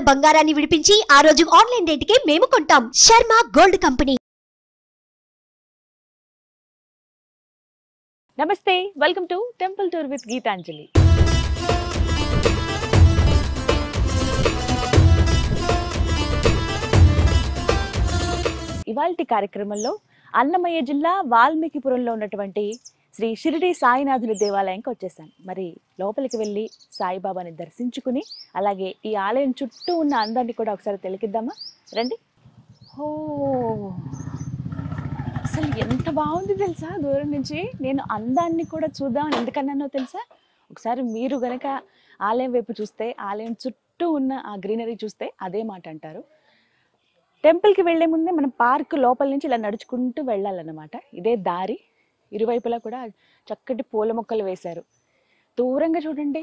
ఉన్న బంగారాన్ని విడిపించి ఆ రోజు ఆన్లైన్ రేటుకే మేము కొంటాం. Sharma gold company. నమస్తే, welcome to temple tour with Geetanjali. ఇవాల్టి కార్యక్రమంలో అన్నమయ్య జిల్లా వాల్మీకిపురంలో ఉన్నటువంటి శ్రీ షిరిడి సాయినాథుని దేవాలయానికి వచ్చేసాను. మరి లోపలికి వెళ్ళి సాయిబాబాని దర్శించుకుని అలాగే ఈ ఆలయం చుట్టూ ఉన్న అందాన్ని కూడా ఒకసారి తెలికిద్దామా రండి. ఓ అసలు ఎంత బాగుంది తెలుసా దూరం నుంచి. నేను అందాన్ని కూడా చూద్దామని ఎందుకన్నానో తెలుసా, ఒకసారి మీరు గనక ఆలయం వైపు చూస్తే ఆలయం చుట్టూ ఉన్న ఆ గ్రీనరీ చూస్తే అదే మాట అంటారు. టెంపుల్కి వెళ్లే ముందే మనం పార్క్ లోపల నుంచి ఇలా నడుచుకుంటూ వెళ్ళాలన్నమాట. ఇదే దారి, ఇరువైపులా కూడా చక్కటి పూల మొక్కలు వేశారు. దూరంగా చూడండి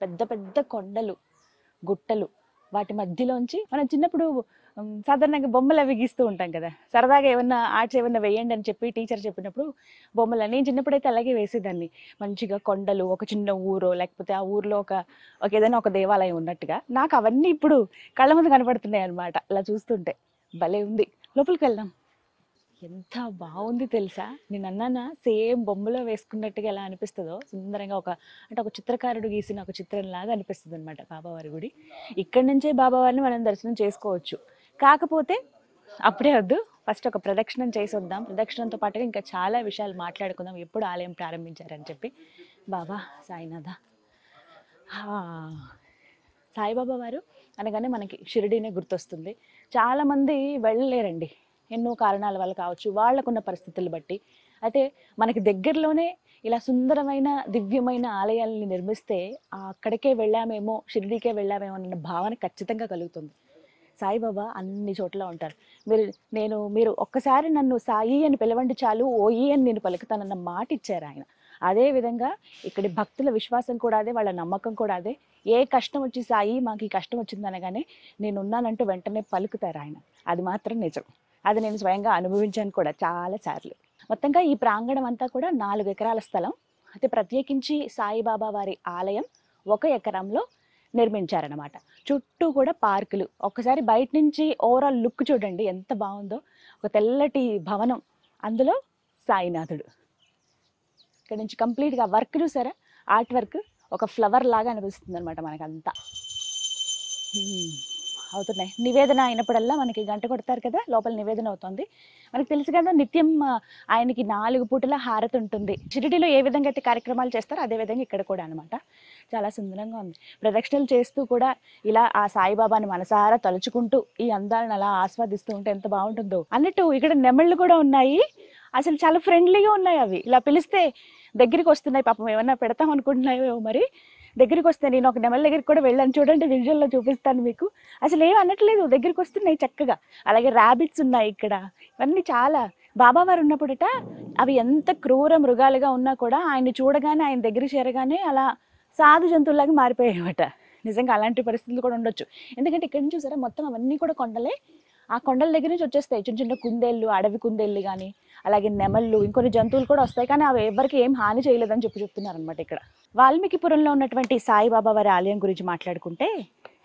పెద్ద పెద్ద కొండలు, గుట్టలు, వాటి మధ్యలోంచి మనం చిన్నప్పుడు సాధారణంగా బొమ్మలు అవి గీస్తూ ఉంటాం కదా, సరదాగా ఏమన్నా ఆర్ట్స్ ఏమన్నా వేయండి అని చెప్పి టీచర్ చెప్పినప్పుడు బొమ్మలు, నేను చిన్నప్పుడైతే అలాగే వేసేదాన్ని. మంచిగా కొండలు, ఒక చిన్న ఊరో లేకపోతే ఆ ఊరిలో ఒక ఏదైనా ఒక దేవాలయం ఉన్నట్టుగా నాకు అవన్నీ ఇప్పుడు కళ్ళ ముందు కనపడుతున్నాయి అన్నమాట. అలా చూస్తుంటే భలే ఉంది. లోపలికి వెళ్దాం. ఎంత బాగుంది తెలుసా, నేను అన్నానా సేమ్ బొమ్మలో వేసుకున్నట్టుగా ఎలా అనిపిస్తుందో సుందరంగా ఒక చిత్రకారుడు గీసిన ఒక చిత్రంలాగా అనిపిస్తుంది అనమాట బాబావారి గుడి. ఇక్కడి నుంచే బాబావారిని మనం దర్శనం చేసుకోవచ్చు. కాకపోతే అప్పుడే వద్దు, ఫస్ట్ ఒక ప్రదక్షిణం చేసి వద్దాం. ప్రదక్షిణంతో పాటుగా ఇంకా చాలా విషయాలు మాట్లాడుకుందాం, ఎప్పుడు ఆలయం ప్రారంభించారని చెప్పి. బాబా సాయినాథ. సాయిబాబా వారు అనగానే మనకి షిరిడీనే గుర్తొస్తుంది. చాలామంది వెళ్ళలేరండి ఎన్నో కారణాల వల్ల కావచ్చు, వాళ్ళకున్న పరిస్థితులు బట్టి. అయితే మనకి దగ్గరలోనే ఇలా సుందరమైన దివ్యమైన ఆలయాలని నిర్మిస్తే అక్కడికే వెళ్ళామేమో, షిరిడీకే వెళ్ళామేమో అన్న భావన ఖచ్చితంగా కలుగుతుంది. సాయిబాబా అన్ని చోట్ల ఉంటారు. మీరు ఒక్కసారి నన్ను సాయి అని పిలవండి చాలు, ఓయి అని నేను పలుకుతానన్న మాట ఇచ్చారు ఆయన. అదేవిధంగా ఇక్కడి భక్తుల విశ్వాసం కూడా అదే, వాళ్ళ నమ్మకం కూడా అదే. ఏ కష్టం వచ్చి సాయి మాకు ఈ కష్టం వచ్చింది అనగానే నేనున్నానంటూ వెంటనే పలుకుతారు ఆయన. అది మాత్రం నిజం, అది నేను స్వయంగా అనుభవించాను కూడా చాలాసార్లు. మొత్తంగా ఈ ప్రాంగణం అంతా కూడా 4 ఎకరాల స్థలం. అయితే ప్రత్యేకించి సాయిబాబా వారి ఆలయం 1 ఎకరంలో నిర్మించారనమాట. చుట్టూ కూడా పార్కులు. ఒక్కసారి బయట నుంచి ఓవరాల్ లుక్ చూడండి ఎంత బాగుందో. ఒక తెల్లటి భవనం, అందులో సాయినాథుడు. ఇక్కడ నుంచి కంప్లీట్గా వర్క్ చూసారా, ఆర్ట్ వర్క్, ఒక ఫ్లవర్ లాగా అనిపిస్తుంది అనమాట మనకంతా. అవుతున్నాయి నివేదన అయినప్పుడల్లా మనకి గంట కొడతారు కదా, లోపల నివేదన అవుతుంది. మనకు తెలుసు కదా నిత్యం ఆయనకి 4 పూటల హారతి ఉంటుంది. షిరిడీలో ఏ విధంగా అయితే కార్యక్రమాలు చేస్తారో అదేవిధంగా ఇక్కడ కూడా అనమాట. చాలా సుందరంగా ఉంది. ప్రదక్షిణలు చేస్తూ కూడా ఇలా ఆ సాయిబాబాని మనసారా తలుచుకుంటూ ఈ అందాలను అలా ఆస్వాదిస్తూ ఉంటే ఎంత బాగుంటుందో. అన్నట్టు ఇక్కడ నెమళ్ళు కూడా ఉన్నాయి, అసలు చాలా ఫ్రెండ్లీగా ఉన్నాయి అవి. ఇలా పిలిస్తే దగ్గరికి వస్తున్నాయి. పాపం ఏమన్నా పెడతాం అనుకుంటున్నాయో మరి, దగ్గరికి వస్తే. నేను ఒక నెమల దగ్గరికి కూడా వెళ్ళాను చూడండి, విజువల్లో చూపిస్తాను మీకు. అసలు ఏం అనట్లేదు, దగ్గరికి వస్తున్నాయి చక్కగా. అలాగే ర్యాబిట్స్ ఉన్నాయి ఇక్కడ. ఇవన్నీ చాలా బాబావారు ఉన్నప్పుడట అవి ఎంత క్రూర మృగాలుగా ఉన్నా కూడా ఆయన చూడగానే, ఆయన దగ్గర చేరగానే అలా సాధు జంతువులాగా మారిపోయాయట. నిజంగా అలాంటి పరిస్థితులు కూడా ఉండొచ్చు. ఎందుకంటే ఇక్కడ నుంచి చూసారా మొత్తం అవన్నీ కూడా కొండలే. ఆ కొండల దగ్గర నుంచి వచ్చేస్తాయి చిన్న చిన్న కుందేళ్ళు, అడవి కుందేళ్ళు కానీ అలాగే నెమళ్ళు, ఇంకొన్ని జంతువులు కూడా వస్తాయి. కానీ అవి ఎవరికి ఏం హాని చేయలేదని చెప్తున్నారు అనమాట. ఇక్కడ వాల్మీకిపురంలో ఉన్నటువంటి సాయిబాబా వారి ఆలయం గురించి మాట్లాడుకుంటే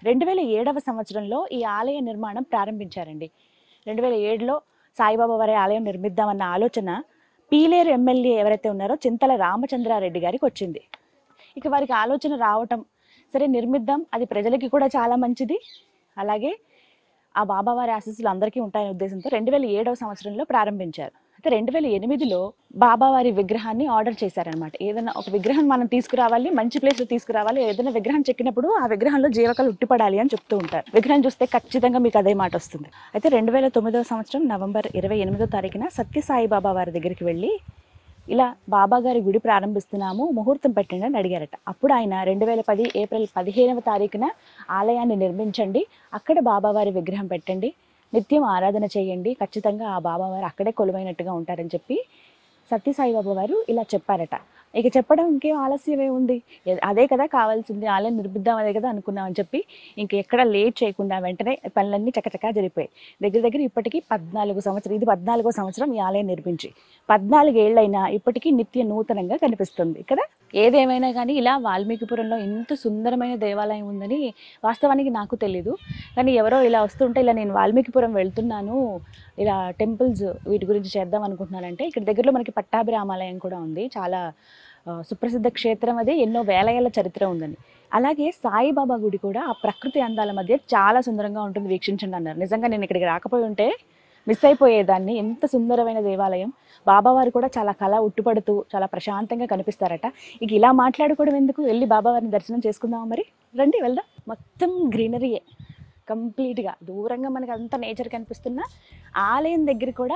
2007వ సంవత్సరంలో ఈ ఆలయ నిర్మాణం ప్రారంభించారండి. 2007లో సాయిబాబా వారి ఆలయం నిర్మిద్దామన్న ఆలోచన పీలేరు ఎమ్మెల్యే ఎవరైతే ఉన్నారో చింతల రామచంద్ర రెడ్డి గారికి వచ్చింది. ఇక వారికి ఆలోచన రావటం, సరే నిర్మిద్దాం, అది ప్రజలకి కూడా చాలా మంచిది, అలాగే ఆ బాబావారి ఆశీస్సులు అందరికీ ఉంటాయనే ఉద్దేశంతో 2007వ సంవత్సరంలో ప్రారంభించారు. అయితే 2008లో బాబావారి విగ్రహాన్ని ఆర్డర్ చేశారనమాట. ఏదైనా ఒక విగ్రహం మనం తీసుకురావాలి, మంచి ప్లేస్లో తీసుకురావాలి. ఏదైనా విగ్రహం చెక్కినప్పుడు ఆ విగ్రహంలో జీవకలు ఉట్టిపడాలి అని చెప్తూ ఉంటారు. విగ్రహం చూస్తే ఖచ్చితంగా మీకు అదే మాట వస్తుంది. అయితే 2009వ సంవత్సరం నవంబర్ 28వ తారీఖున సత్య సాయి బాబా వారి దగ్గరికి వెళ్ళి ఇలా బాబాగారి గుడి ప్రారంభిస్తున్నాము, ముహూర్తం పెట్టండి అని అడిగారట. అప్పుడు ఆయన 2010 ఏప్రిల్ 15వ తారీఖున ఆలయాన్ని నిర్మించండి, అక్కడ బాబావారి విగ్రహం పెట్టండి, నిత్యం ఆరాధన చేయండి, ఖచ్చితంగా ఆ బాబావారు అక్కడే కొలువైనట్టుగా ఉంటారని చెప్పి సత్య సాయిబాబా వారు ఇలా చెప్పారట. ఇక చెప్పడం ఇంకేం ఆలస్యమే ఉంది, అదే కదా కావాల్సింది, ఆలయం నిర్మిద్దాం అదే కదా అనుకున్నాం అని చెప్పి ఇంకెక్కడ లేట్ చేయకుండా వెంటనే పనులన్నీ చకచకా జరిపాయి. దగ్గర దగ్గర ఇప్పటికీ 14 సంవత్సరం, ఇది 14వ సంవత్సరం ఈ ఆలయం నిర్మించి, 14 ఏళ్ళైనా ఇప్పటికీ నిత్య నూతనంగా కనిపిస్తుంది కదా. ఏదేమైనా కానీ ఇలా వాల్మీకిపురంలో ఇంత సుందరమైన దేవాలయం ఉందని వాస్తవానికి నాకు తెలీదు, కానీ ఎవరో ఇలా వస్తుంటే ఇలా నేను వాల్మీకిపురం వెళ్తున్నాను, ఇలా టెంపుల్స్ వీటి గురించి చేద్దాం అనుకుంటున్నానంటే, ఇక్కడ దగ్గరలో మనకి పట్టాభిరామాలయం కూడా ఉంది, చాలా సుప్రసిద్ధ క్షేత్రం, అది ఎన్నో వేల ఏళ్ళ చరిత్ర ఉందని. అలాగే సాయిబాబా గుడి కూడా ఆ ప్రకృతి అందాల మధ్య చాలా సుందరంగా ఉంటుంది, వీక్షించండి అన్నారు. నిజంగా నేను ఇక్కడికి రాకపోయి ఉంటే మిస్ అయిపోయేదాన్ని, ఎంత సుందరమైన దేవాలయం. బాబావారు కూడా చాలా కళ ఉట్టుపడుతూ చాలా ప్రశాంతంగా కనిపిస్తారట. ఇక ఇలా మాట్లాడుకోవడం ఎందుకు, వెళ్ళి బాబావారిని దర్శనం చేసుకుందామా మరి, రండి వెళ్దాం. మొత్తం గ్రీనరీయే కంప్లీట్గా, దూరంగా మనకు అంతా నేచర్ కనిపిస్తున్నా ఆలయం దగ్గర కూడా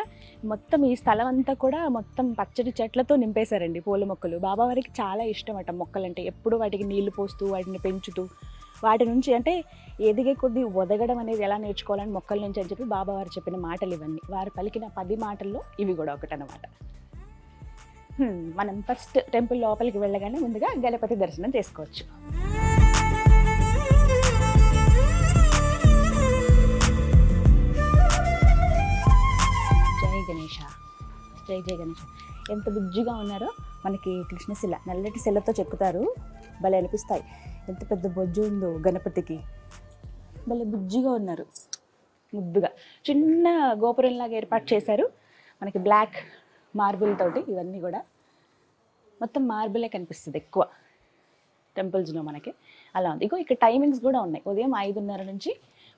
మొత్తం ఈ స్థలం అంతా కూడా మొత్తం పచ్చడి చెట్లతో నింపేశారండి, పూల మొక్కలు. బాబావారికి చాలా ఇష్టం అట మొక్కలంటే, ఎప్పుడు వాటికి నీళ్లు పోస్తూ వాటిని పెంచుతూ, వాటి నుంచి అంటే ఎదిగే కొద్దీ ఒదగడం అనేది ఎలా నేర్చుకోవాలని మొక్కల నుంచి అని చెప్పి బాబావారు చెప్పిన మాటలు ఇవన్నీ. వారు పలికిన 10 మాటల్లో ఇవి కూడా ఒకటి అన్నమాట. మనం ఫస్ట్ టెంపుల్ లోపలికి వెళ్ళగానే ముందుగా గణపతి దర్శనం చేసుకోవచ్చు. జై గణేశ, జై జయ గణేశ. ఎంత బుజ్జిగా ఉన్నారో, మనకి కృష్ణశిల నల్లటి శిలతో చెక్కుతారు, భలే అనిపిస్తాయి. ఎంత పెద్ద బొజ్జు ఉందో గణపతికి, భలే బుజ్జిగా ఉన్నారు, ముద్దుగా. చిన్న గోపురంలాగా ఏర్పాటు చేశారు మనకి, బ్లాక్ మార్బుల్ తోటి. ఇవన్నీ కూడా మొత్తం మార్బులే కనిపిస్తుంది ఎక్కువ టెంపుల్స్లో మనకి, అలా ఉంది. ఇగో ఇక్కడ టైమింగ్స్ కూడా ఉన్నాయి, ఉదయం 5:30 నుంచి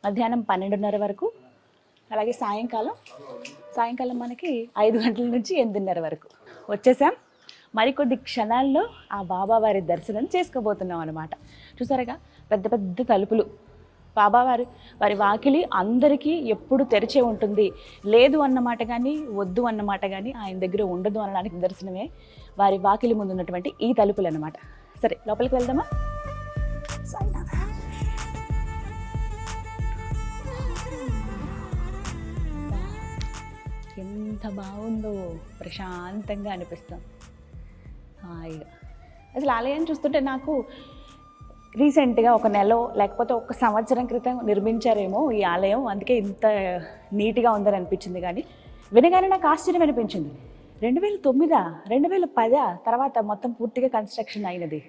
మధ్యాహ్నం 12:30 వరకు, అలాగే సాయంకాలం మనకి 5 గంటల నుంచి 8:30 వరకు. వచ్చేసాం, మరికొద్ది క్షణాల్లో ఆ బాబావారి దర్శనం చేసుకోబోతున్నాం అనమాట. చూసారుగా పెద్ద పెద్ద తలుపులు, బాబావారు వారి వాకిలి అందరికీ ఎప్పుడు తెరిచే ఉంటుంది, లేదు అన్నమాట కానీ వద్దు అన్నమాట కానీ ఆయన దగ్గర ఉండదు అనడానికి దర్శనమే వారి వాకిలి ముందు ఉన్నటువంటి ఈ తలుపులు అన్నమాట. సరే లోపలికి వెళ్దామా. ఎంత బాగుందో, ప్రశాంతంగా అనిపిస్తాం హాయిగా. అసలు ఆలయాన్ని చూస్తుంటే నాకు రీసెంట్గా 1 నెల లేకపోతే 1 సంవత్సరం క్రితం నిర్మించారేమో ఈ ఆలయం, అందుకే ఇంత నీట్గా ఉందని అనిపించింది. కానీ వినగానే నాకు ఆశ్చర్యం అనిపించింది, 2009, 2010 తర్వాత మొత్తం పూర్తిగా కన్స్ట్రక్షన్ అయినది.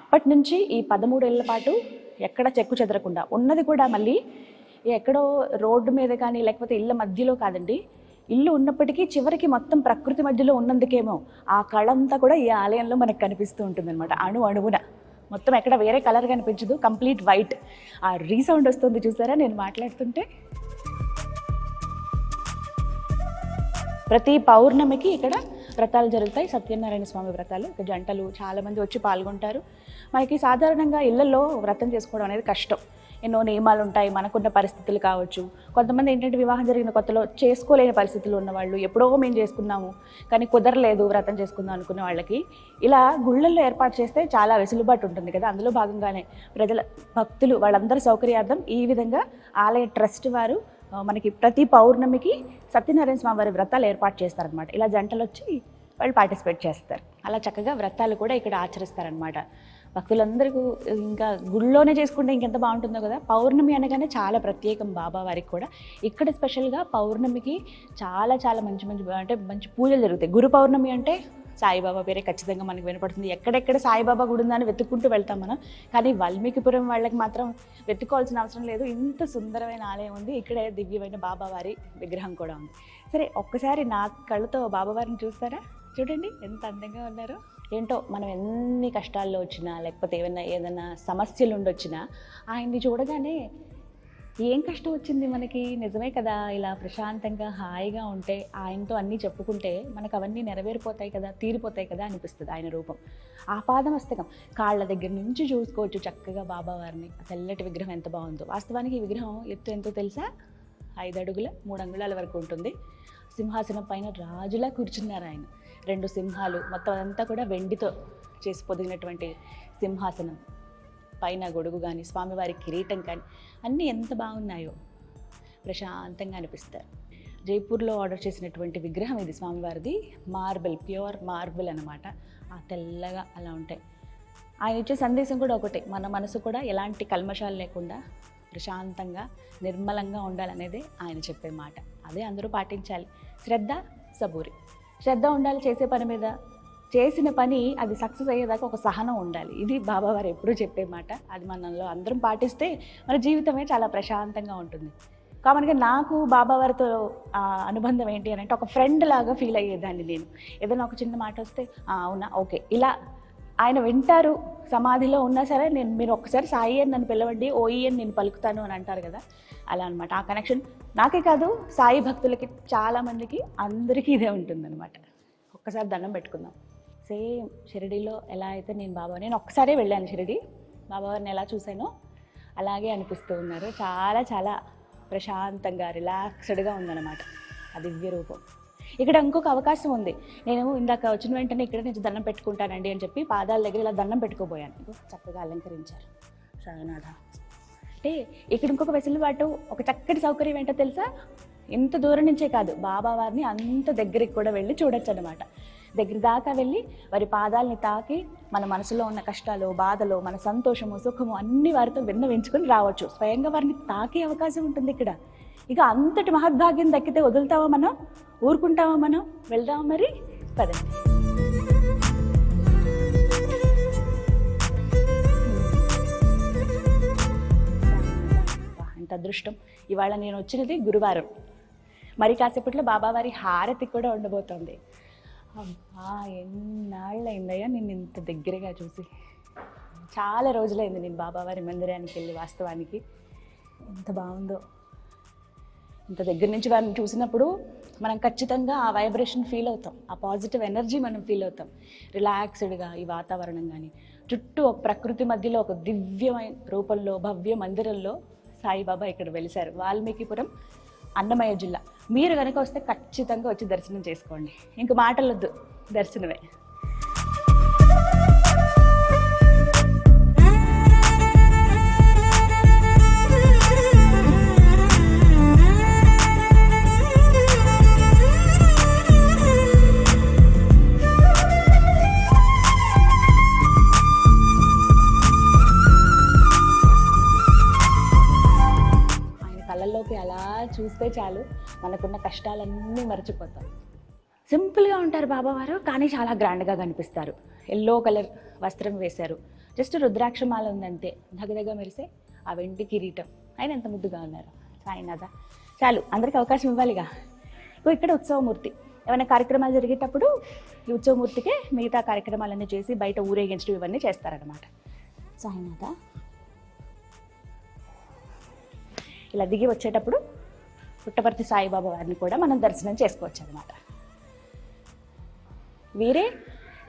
అప్పటి నుంచి ఈ 13 ఏళ్ల పాటు ఎక్కడ చెక్కు చెదరకుండా ఉన్నది కూడా, మళ్ళీ ఎక్కడో రోడ్డు మీద కానీ లేకపోతే ఇళ్ళ మధ్యలో కాదండి, ఇల్లు ఉన్నప్పటికీ చివరికి మొత్తం ప్రకృతి మధ్యలో ఉన్నందుకేమో ఆ కళంతా కూడా ఈ ఆలయంలో మనకు కనిపిస్తూ ఉంటుందన్నమాట. అణువున మొత్తం, ఎక్కడ వేరే కలర్ కనిపించదు, కంప్లీట్ వైట్. ఆ రీసౌండ్ వస్తుంది చూసారా నేను మాట్లాడుతుంటే. ప్రతి పౌర్ణమికి ఇక్కడ వ్రతాలు జరుగుతాయి, సత్యనారాయణ స్వామి వ్రతాలు. ఇక్కడ జంటలు చాలామంది వచ్చి పాల్గొంటారు. మనకి సాధారణంగా ఇళ్లలో వ్రతం చేసుకోవడం అనేది కష్టం, ఎన్నో నియమాలు ఉంటాయి, మనకున్న పరిస్థితులు కావచ్చు. కొంతమంది ఏంటంటే వివాహం జరిగిన కొత్తలో చేసుకోలేని పరిస్థితులు ఉన్నవాళ్ళు, ఎప్పుడో మేము చేసుకున్నాము కానీ కుదరలేదు వ్రతం చేసుకుందాం అనుకునే వాళ్ళకి ఇలా గుళ్ళల్లో ఏర్పాటు చేస్తే చాలా వెసులుబాటు ఉంటుంది కదా. అందులో భాగంగానే భక్తులు వాళ్ళందరి సౌకర్యార్థం ఈ విధంగా ఆలయ ట్రస్ట్ వారు మనకి ప్రతి పౌర్ణమికి సత్యనారాయణ స్వామి వారి వ్రతాలు ఏర్పాటు చేస్తారనమాట. ఇలా జంటలు వచ్చి వాళ్ళు పార్టిసిపేట్ చేస్తారు, అలా చక్కగా వ్రతాలు కూడా ఇక్కడ ఆచరిస్తారనమాట భక్తులందరికీ. ఇంకా గుళ్ళోనే చేసుకుంటే ఇంకెంత బాగుంటుందో కదా. పౌర్ణమి అనగానే చాలా ప్రత్యేకం బాబావారికి కూడా. ఇక్కడ స్పెషల్గా పౌర్ణమికి చాలా చాలా మంచి పూజలు జరుగుతాయి. గురు పౌర్ణమి అంటే సాయిబాబా పేరే ఖచ్చితంగా మనకు వినపడుతుంది, ఎక్కడెక్కడ సాయిబాబా గుడి ఉందని వెతుక్కుంటూ వెళ్తాం మనం. కానీ వాల్మీకిపురం వాళ్ళకి మాత్రం వెతుక్కోవాల్సిన అవసరం లేదు, ఇంత సుందరమైన ఆలయం ఉంది, ఇక్కడే దివ్యమైన బాబావారి విగ్రహం కూడా ఉంది. సరే ఒక్కసారి నా కళ్ళతో బాబావారిని చూస్తారా, చూడండి ఎంత అందంగా ఉన్నారో. ఏంటో మనం ఎన్ని కష్టాల్లో వచ్చినా లేకపోతే ఏదైనా సమస్యలు ఉండొచ్చినా ఆయన్ని చూడగానే ఏం కష్టం వచ్చింది మనకి, నిజమే కదా, ఇలా ప్రశాంతంగా హాయిగా ఉంటే ఆయనతో అన్నీ చెప్పుకుంటే మనకు అవన్నీ నెరవేరిపోతాయి కదా, తీరిపోతాయి కదా అనిపిస్తుంది. ఆయన రూపం ఆపాదమస్తకం, కాళ్ళ దగ్గర నుంచి చూసుకోవచ్చు చక్కగా బాబావారిని. తెల్లటి విగ్రహం ఎంత బాగుందో. వాస్తవానికి ఈ విగ్రహం ఎత్తు ఎంతో తెలుసా, 5 అడుగుల 3 అంగుళాల వరకు ఉంటుంది. సింహాసనం పైన రాజులా కూర్చున్నారు ఆయన. 2 సింహాలు, మొత్తం అంతా కూడా వెండితో చేసి పొదిగినటువంటి సింహాసనం పైన గొడుగు కానీ స్వామివారి కిరీటం కానీ అన్నీ ఎంత బాగున్నాయో, ప్రశాంతంగా అనిపిస్తారు. జైపూర్లో ఆర్డర్ చేసినటువంటి విగ్రహం ఇది స్వామివారిది. మార్బుల్, ప్యూర్ మార్బుల్ అన్నమాట. ఆ తెల్లగా అలా ఉంటాయి. ఆయన ఇచ్చే సందేశం కూడా ఒకటే, మన మనసు కూడా ఎలాంటి కల్మషాలు లేకుండా ప్రశాంతంగా నిర్మలంగా ఉండాలనేదే ఆయన చెప్పే మాట. అదే అందరూ పాటించాలి. శ్రద్ధ, సబూరి. శ్రద్ధ ఉండాలి చేసే పని మీద. చేసిన పని అది సక్సెస్ అయ్యేదాకా ఒక సహనం ఉండాలి. ఇది బాబావారు ఎప్పుడూ చెప్పే మాట. అది మనలో అందరం పాటిస్తే మన జీవితమే చాలా ప్రశాంతంగా ఉంటుంది. కామన్గా నాకు బాబావారితో అనుబంధం ఏంటి అని అంటే ఒక ఫ్రెండ్ లాగా ఫీల్ అయ్యేదాన్ని నేను. ఏదైనా ఒక చిన్న మాట వస్తే అవునా, ఓకే, ఇలా ఆయన వింటారు. సమాధిలో ఉన్నా సరే మీరు ఒక్కసారి సాయి అని నన్ను పిలవండి, ఓయి అని నేను పలుకుతాను అని అంటారు కదా, అలా అనమాట. ఆ కనెక్షన్ నాకే కాదు, సాయి భక్తులకి చాలామందికి అందరికీ ఇదే ఉంటుందన్నమాట. ఒక్కసారి దండం పెట్టుకుందాం. సేమ్ షిరిడీలో ఎలా అయితే నేను ఒక్కసారే వెళ్ళాను షిరిడి, బాబావారిని ఎలా చూశానో అలాగే అనిపిస్తూ ఉన్నారు. చాలా చాలా ప్రశాంతంగా రిలాక్స్డ్గా ఉందన్నమాట ఆ దివ్య రూపం. ఇక్కడ ఇంకొక అవకాశం ఉంది. నేను ఇందాక వచ్చిన వెంటనే ఇక్కడ నుంచి దండం పెట్టుకుంటానండి అని చెప్పి పాదాల దగ్గర ఇలా దండం పెట్టుకోబోయాను. చక్కగా అలంకరించారు సాయినాథ. అంటే ఇక్కడ ఇంకొక వెసులుబాటు, ఒక చక్కటి సౌకర్యం ఏంటో తెలుసా, ఇంత దూరం నుంచే కాదు బాబావారిని అంత దగ్గరికి కూడా వెళ్ళి చూడొచ్చు అనమాట. దగ్గర దాకా వెళ్ళి వారి పాదాలని తాకి మన మనసులో ఉన్న కష్టాలు, బాధలు, మన సంతోషము, సుఖము అన్ని వారితో విన్నవించుకుని రావచ్చు. స్వయంగా వారిని తాకే అవకాశం ఉంటుంది ఇక్కడ. ఇక అంతటి మహద్భాగ్యం దక్కితే వదులుతావా మనం? ఊరుకుంటావా మనం? వెళ్దామా మరి, పదండి. అంత అదృష్టం. ఇవాళ నేను వచ్చినది గురువారం. మరి కాసేపట్లో బాబావారి హారతి కూడా ఉండబోతోంది. అబ్బా, ఎన్నాళ్ళయిందయ్యా నేను ఇంత దగ్గరగా చూసి. చాలా రోజులైంది నేను బాబావారి మందిరానికి వెళ్ళి. వాస్తవానికి ఎంత బాగుందో ఇంత దగ్గర నుంచి వారిని చూసినప్పుడు మనం ఖచ్చితంగా ఆ వైబ్రేషన్ ఫీల్ అవుతాం, ఆ పాజిటివ్ ఎనర్జీ మనం ఫీల్ అవుతాం. రిలాక్స్డ్గా ఈ వాతావరణం కానీ, చుట్టూ ఒక ప్రకృతి మధ్యలో ఒక దివ్యమైన రూపంలో భవ్య మందిరంలో సాయిబాబా ఇక్కడ వెలిశారు. వాల్మీకిపురం, అన్నమయ్య జిల్లా. మీరు కనుక వస్తే ఖచ్చితంగా వచ్చి దర్శనం చేసుకోండి. ఇంక మాటలొద్దు, దర్శనమే. అలా చూస్తే చాలు మనకున్న కష్టాలన్నీ మర్చిపోతాం. సింపుల్గా ఉంటారు బాబావారు, కానీ చాలా గ్రాండ్గా కనిపిస్తారు. ఎల్లో కలర్ వస్త్రం వేశారు, జస్ట్ రుద్రాక్షమాల ఉందంతే, దగ్గరగా మెరిసే ఆ వెండి కిరీటం. ఆయన ఎంత ముద్దుగా ఉన్నారు సాయినాథ. చాలు, అందరికీ అవకాశం ఇవ్వాలిగా. ఇక్కడ ఉత్సవమూర్తి. ఏమైనా కార్యక్రమాలు జరిగేటప్పుడు ఈ ఉత్సవమూర్తికే మిగతా కార్యక్రమాలన్నీ చేసి బయట ఊరేగించడం ఇవన్నీ చేస్తారనమాట. సాయినాథ ఇలా దిగి వచ్చేటప్పుడు పుట్టపర్తి సాయిబాబా వారిని కూడా మనం దర్శనం చేసుకోవచ్చు అనమాట. వీరే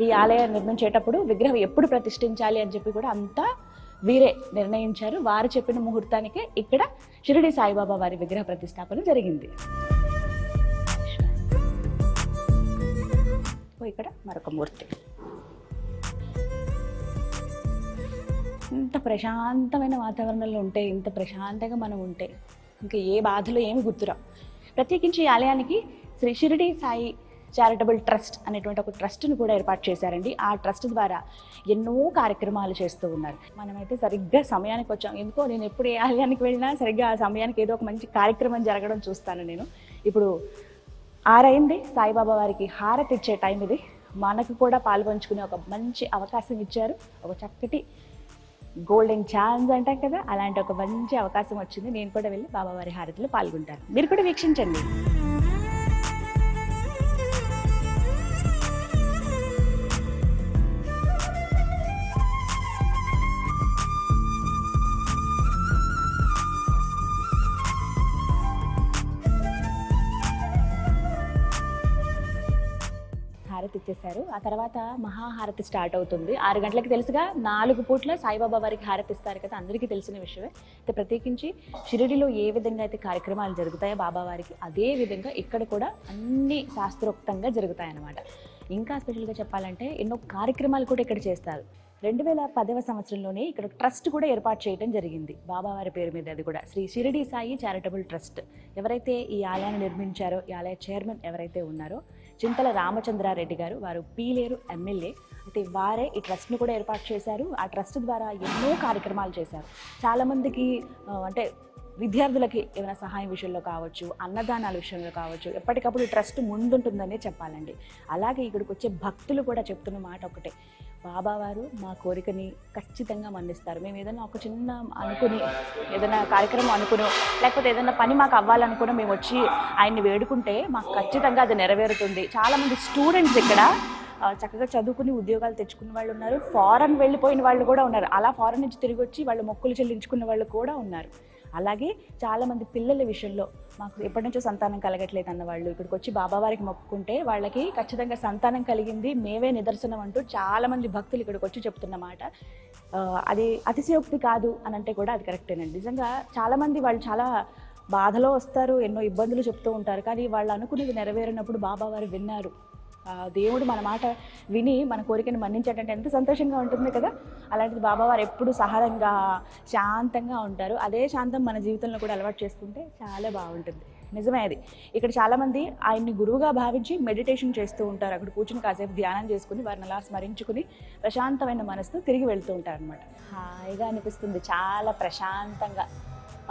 ఈ ఆలయం నిర్మించేటప్పుడు విగ్రహం ఎప్పుడు ప్రతిష్ఠించాలి అని చెప్పి కూడా అంతా వీరే నిర్ణయించారు. వారు చెప్పిన ముహూర్తానికే ఇక్కడ షిరిడి సాయిబాబా వారి విగ్రహ ప్రతిష్టాపన జరిగింది. ఇక్కడ మరొక మూర్తి. ఇంత ప్రశాంతమైన వాతావరణంలో ఉంటే, ఇంత ప్రశాంతంగా మనం ఉంటే ఇంకా ఏ బాధలు ఏమి గుర్తురావు. ప్రత్యేకించి ఈ ఆలయానికి శ్రీ షిరిడి సాయి చారిటబుల్ ట్రస్ట్ అనేటువంటి ఒక ట్రస్ట్ను కూడా ఏర్పాటు చేశారండి. ఆ ట్రస్ట్ ద్వారా ఎన్నో కార్యక్రమాలు చేస్తూ ఉన్నారు. మనమైతే సరిగ్గా సమయానికి వచ్చాం. ఎందుకో నేను ఎప్పుడు ఏ ఆలయానికి వెళ్ళినా సరిగ్గా ఆ సమయానికి ఏదో ఒక మంచి కార్యక్రమం జరగడం చూస్తాను నేను. ఇప్పుడు ఆరైంది, సాయిబాబా వారికి హారతి ఇచ్చే టైం ఇది. మనకు కూడా పాల్పంచుకునే ఒక మంచి అవకాశం ఇచ్చారు. ఒక చక్కటి గోల్డెన్ ఛాన్స్ అంటాం కదా, అలాంటి ఒక మంచి అవకాశం వచ్చింది. నేను కూడా వెళ్ళి బాబావారి హారతిలో పాల్గొంటాను. మీరు కూడా వీక్షించండి. హారతి ఇచ్చేశారు. ఆ తర్వాత మహాహారతి స్టార్ట్ అవుతుంది 6 గంటలకి. తెలుసుగా 4 పూట్ల సాయిబాబా వారికి హారతి ఇస్తారు కదా, అందరికీ తెలిసిన విషయమే. అయితే ప్రత్యేకించి షిరిడిలో ఏ విధంగా అయితే కార్యక్రమాలు జరుగుతాయో బాబావారికి, అదే విధంగా ఇక్కడ కూడా అన్ని శాస్త్రోక్తంగా జరుగుతాయన్నమాట. ఇంకా స్పెషల్గా చెప్పాలంటే ఎన్నో కార్యక్రమాలు కూడా ఇక్కడ చేస్తారు. 2010వ సంవత్సరంలోనే ఇక్కడ ట్రస్ట్ కూడా ఏర్పాటు చేయడం జరిగింది బాబావారి పేరు మీద. అది కూడా శ్రీ షిరిడి సాయి చారిటబుల్ ట్రస్ట్. ఎవరైతే ఈ ఆలయాన్ని నిర్మించారో, ఈ ఆలయ చైర్మన్ ఎవరైతే ఉన్నారో చింతల రామచంద్ర రెడ్డి గారు, వారు పీలేరు ఎమ్మెల్యే. అయితే వారే ఈ ట్రస్ట్ని కూడా ఏర్పాటు చేశారు. ఆ ట్రస్ట్ ద్వారా ఎన్నో కార్యక్రమాలు చేశారు. చాలామందికి అంటే విద్యార్థులకి ఏమైనా సహాయం విషయంలో కావచ్చు, అన్నదానాల విషయంలో కావచ్చు, ఎప్పటికప్పుడు ట్రస్ట్ ముందుంటుందనే చెప్పాలండి. అలాగే ఇక్కడికి వచ్చే భక్తులు కూడా చెప్తున్న మాట ఒకటే, బాబావారు మా కోరికని ఖచ్చితంగా మన్నిస్తారు. మేము ఏదైనా ఒక చిన్న అనుకుని, ఏదైనా కార్యక్రమం అనుకుని, లేకపోతే ఏదైనా పని మాకు అవ్వాలనుకుని మేము వచ్చి ఆయన్ని వేడుకుంటే మాకు ఖచ్చితంగా అది నెరవేరుతుంది. చాలామంది స్టూడెంట్స్ ఇక్కడ చక్కగా చదువుకుని ఉద్యోగాలు తెచ్చుకున్న వాళ్ళు ఉన్నారు, ఫారెన్ వెళ్ళిపోయిన వాళ్ళు కూడా ఉన్నారు, అలా ఫారెన్ నుంచి తిరిగి వచ్చి వాళ్ళు మొక్కులు చెల్లించుకున్న వాళ్ళు కూడా ఉన్నారు. అలాగే చాలామంది పిల్లల విషయంలో మాకు ఎప్పటి నుంచో సంతానం కలగట్లేదు అన్న వాళ్ళు ఇక్కడికి వచ్చి బాబావారికి మొక్కుకుంటే వాళ్ళకి ఖచ్చితంగా సంతానం కలిగింది మేమే నిదర్శనం అంటూ చాలామంది భక్తులు ఇక్కడికి వచ్చి చెప్తున్నమాట. అది అతిశయోక్తి కాదు అని అంటే కూడా అది కరెక్టేనండి. నిజంగా చాలామంది వాళ్ళు చాలా బాధలో వస్తారు, ఎన్నో ఇబ్బందులు చెప్తూ ఉంటారు, కానీ వాళ్ళు అనుకునేది నెరవేరినప్పుడు బాబావారు విన్నారు. దేవుడు మన మాట విని మన కోరికను మన్నించాడంటే ఎంత సంతోషంగా ఉంటుంది కదా. అలాంటిది బాబావారు ఎప్పుడు సహజంగా శాంతంగా ఉంటారు. అదే శాంతం మన జీవితంలో కూడా అలవాటు చేసుకుంటే చాలా బాగుంటుంది. నిజమే అది. ఇక్కడ చాలామంది ఆయన్ని గురువుగా భావించి మెడిటేషన్ చేస్తూ ఉంటారు. అక్కడ కూర్చుని కాసేపు ధ్యానం చేసుకుని వారిని అలా స్మరించుకుని ప్రశాంతమైన మనసుతో తిరిగి వెళ్తూ ఉంటారు అనమాట. హాయిగా అనిపిస్తుంది, చాలా ప్రశాంతంగా.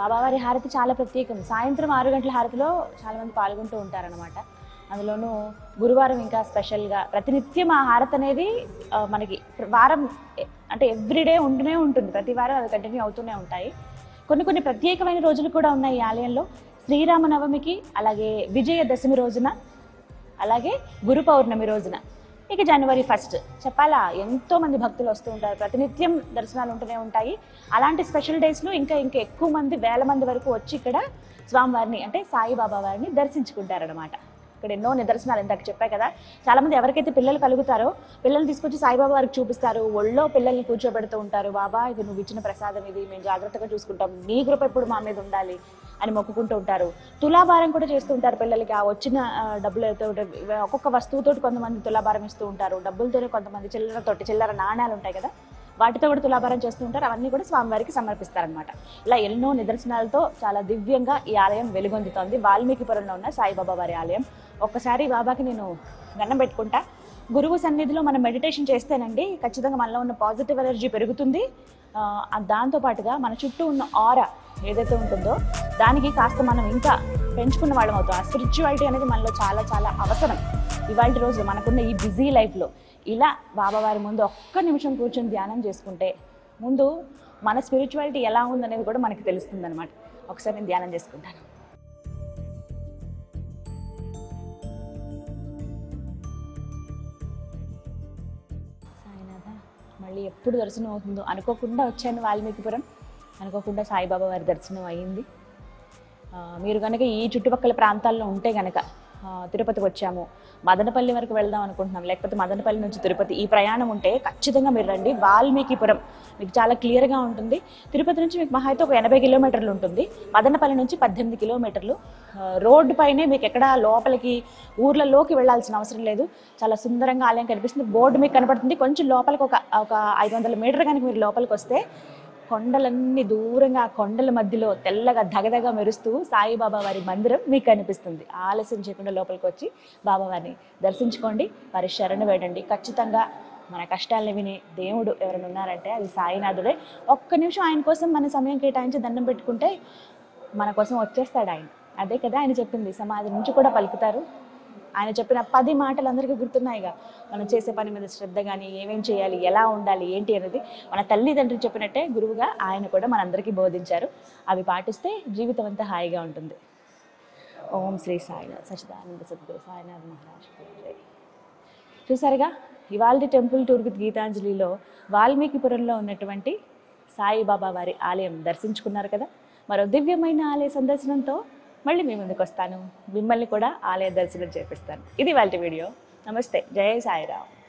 బాబావారి హారతి చాలా ప్రత్యేకం. సాయంత్రం 6 గంటల హారతిలో చాలామంది పాల్గొంటూ ఉంటారనమాట. అందులోనూ గురువారం ఇంకా స్పెషల్గా ప్రతినిత్యం ఆ హారతి అనేది మనకి వారం అంటే ఎవ్రీడే ఉంటూనే ఉంటుంది. ప్రతి వారం అది కంటిన్యూ అవుతూనే ఉంటాయి. కొన్ని కొన్ని ప్రత్యేకమైన రోజులు కూడా ఉన్నాయి ఈ ఆలయంలో. శ్రీరామనవమికి, అలాగే విజయదశమి రోజున, అలాగే గురు పౌర్ణమి రోజున, ఇక జనవరి 1st. చెప్పాలా, ఎంతోమంది భక్తులు వస్తూ ఉంటారు, ప్రతినిత్యం దర్శనాలు ఉంటూనే ఉంటాయి. అలాంటి స్పెషల్ డేస్లో ఇంకా ఎక్కువ మంది, వేల మంది వరకు వచ్చి ఇక్కడ స్వామివారిని అంటే సాయిబాబా వారిని దర్శించుకుంటారనమాట. ఇక్కడ ఎన్నో నిదర్శనాలు ఇందాక చెప్పాయి కదా. చాలామంది ఎవరికైతే పిల్లలు కలుగుతారో పిల్లల్ని తీసుకొచ్చి సాయిబాబా వారికి చూపిస్తారు. ఒళ్ళో పిల్లల్ని కూర్చోబెడుతూ ఉంటారు. బాబా, ఇది నువ్వు ఇచ్చిన ప్రసాదం, ఇది మేము జాగ్రత్తగా చూసుకుంటాం, నీ కృప ఎప్పుడు మా మీద ఉండాలి అని మొక్కుకుంటూ ఉంటారు. తులాభారం కూడా చేస్తూ ఉంటారు పిల్లలకి. ఆ వచ్చిన డబ్బులతో ఒక్కొక్క వస్తువుతో కొంతమంది తులాభారం ఇస్తూ ఉంటారు. డబ్బులతోనే కొంతమంది చిల్లరతోటి, చిల్లర నాణ్యాలు ఉంటాయి కదా, వాటితో కూడా తులాభారం చేస్తూ ఉంటారు. అవన్నీ కూడా స్వామివారికి సమర్పిస్తారనమాట. ఇలా ఎన్నో నిదర్శనాలతో చాలా దివ్యంగా ఈ ఆలయం వెలుగొందుతోంది. వాల్మీకిపురంలో ఉన్న సాయిబాబా వారి ఆలయం. ఒక్కసారి బాబాకి నేను దండం పెట్టుకుంటా. గురువు సన్నిధిలో మనం మెడిటేషన్ చేస్తేనండి ఖచ్చితంగా మనలో ఉన్న పాజిటివ్ ఎనర్జీ పెరుగుతుంది. దాంతోపాటుగా మన చుట్టూ ఉన్న ఆరా ఏదైతే ఉంటుందో దానికి కాస్త మనం ఇంకా పెంచుకున్న వాళ్ళం అవుతాం. ఆ స్పిరిచువాలిటీ అనేది మనలో చాలా చాలా అవసరం. ఇవాళ రోజు మనకున్న ఈ బిజీ లైఫ్లో ఇలా బాబావారి ముందు ఒక్క నిమిషం కూర్చొని ధ్యానం చేసుకుంటే ముందు మన స్పిరిచువాలిటీ ఎలా ఉందనేది కూడా మనకి తెలుస్తుంది అనమాట. ఒకసారి నేను ధ్యానం చేసుకుంటాను. మళ్ళీ ఎప్పుడు దర్శనం అవుతుందో అనుకోకుండా వచ్చాను వాల్మీకిపురం. అనుకోకుండా సాయిబాబా వారి దర్శనం అయ్యింది. మీరు కనుక ఈ చుట్టుపక్కల ప్రాంతాల్లో ఉంటే కనుక, తిరుపతికి వచ్చాము, మదనపల్లి వరకు వెళ్దాం అనుకుంటున్నాం, లేకపోతే మదనపల్లి నుంచి తిరుపతి, ఈ ప్రయాణం ఉంటే ఖచ్చితంగా మీరు రండి వాల్మీకిపురం. మీకు చాలా క్లియర్గా ఉంటుంది. తిరుపతి నుంచి మీకు మహా అయితే ఒక 80 కిలోమీటర్లు ఉంటుంది. మదనపల్లి నుంచి 18 కిలోమీటర్లు. రోడ్డు పైనే మీకు ఎక్కడ లోపలికి ఊర్లలోకి వెళ్లాల్సిన అవసరం లేదు. చాలా సుందరంగా ఆలయం కనిపిస్తుంది. బోర్డు మీకు కనపడుతుంది. కొంచెం లోపలికి ఒక 500 మీటర్ కనుక మీరు లోపలికి వస్తే కొండలన్నీ దూరంగా, ఆ కొండల మధ్యలో తెల్లగా దగదగా మెరుస్తూ సాయిబాబా వారి మందిరం మీకు కనిపిస్తుంది. ఆలస్యం చేయకుండా లోపలికి వచ్చి బాబావారిని దర్శించుకోండి, వారి శరణు వేడండి. ఖచ్చితంగా మన కష్టాలను విని దేవుడు ఎవరైనా ఉన్నారంటే అది సాయినాథుడే. ఒక్క నిమిషం ఆయన కోసం మన సమయం కేటాయించి దండం పెట్టుకుంటే మన కోసం వచ్చేస్తాడు ఆయన. అదే కదా ఆయన చెప్పింది, సమాధి నుంచి కూడా పలుకుతారు. ఆయన చెప్పిన 10 మాటలు అందరికీ గుర్తున్నాయిగా. మనం చేసే పని మీద శ్రద్ధ కానీ, ఏమేం చేయాలి, ఎలా ఉండాలి, ఏంటి అనేది మన తల్లిదండ్రులు చెప్పినట్టే గురువుగా ఆయన కూడా మనందరికీ బోధించారు. అవి పాటిస్తే జీవితం అంతా హాయిగా ఉంటుంది. ఓం శ్రీ సాయినాథ్ సచిదానంద సద్గురు సాయినాథ్ మహారాజ్. చూసారుగా ఇవాళ టెంపుల్ టూర్ విత్ గీతాంజలిలో వాల్మీకిపురంలో ఉన్నటువంటి సాయిబాబా వారి ఆలయం దర్శించుకున్నారు కదా. మరో దివ్యమైన ఆలయ సందర్శనంతో మళ్ళీ మీ ముందుకు వస్తాను. మిమ్మల్ని కూడా ఆలయ దర్శనం చేపిస్తాను. ఇది వాళ్ళ వీడియో. నమస్తే. జై సాయిరామ్.